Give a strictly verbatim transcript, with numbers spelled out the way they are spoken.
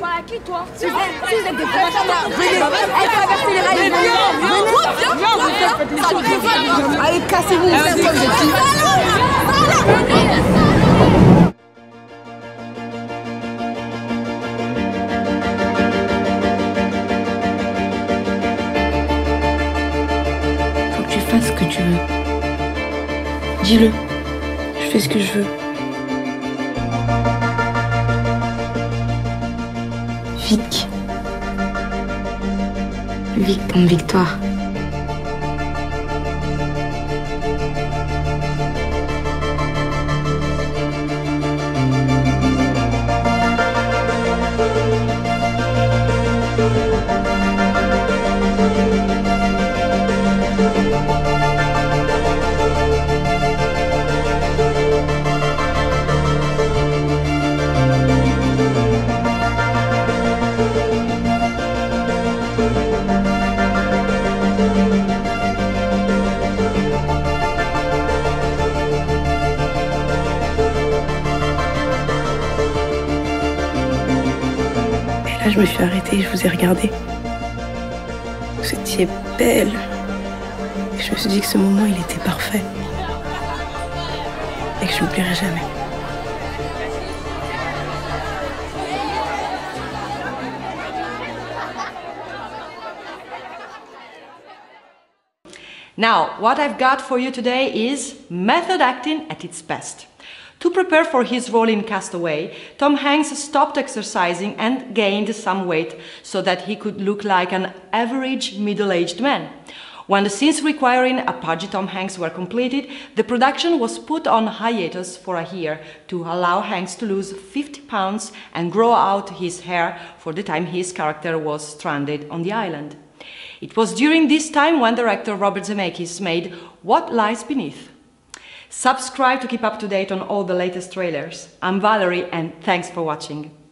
Pas à qui, toi? Si vous êtes des machins, venez. Elle traverse les rails. Viens, viens, viens, viens. Allez, cassez-vous. Faut que tu fasses ce que tu veux. Dis-le. Je fais ce que je veux. Vic. Vic, ton victoire. Je me suis arrêtée et je vous ai regardé. Vous étiez belle. Et je me suis dit que ce moment, il était parfait. Et que je n'oublierai jamais. Now, what I've got for you today is method acting at its best. To prepare for his role in Cast Away, Tom Hanks stopped exercising and gained some weight so that he could look like an average middle-aged man. When the scenes requiring a pudgy Tom Hanks were completed, the production was put on hiatus for a year to allow Hanks to lose fifty pounds and grow out his hair for the time his character was stranded on the island. It was during this time when director Robert Zemeckis made What Lies Beneath. Subscribe to keep up to date on all the latest trailers. I'm Valerie and thanks for watching.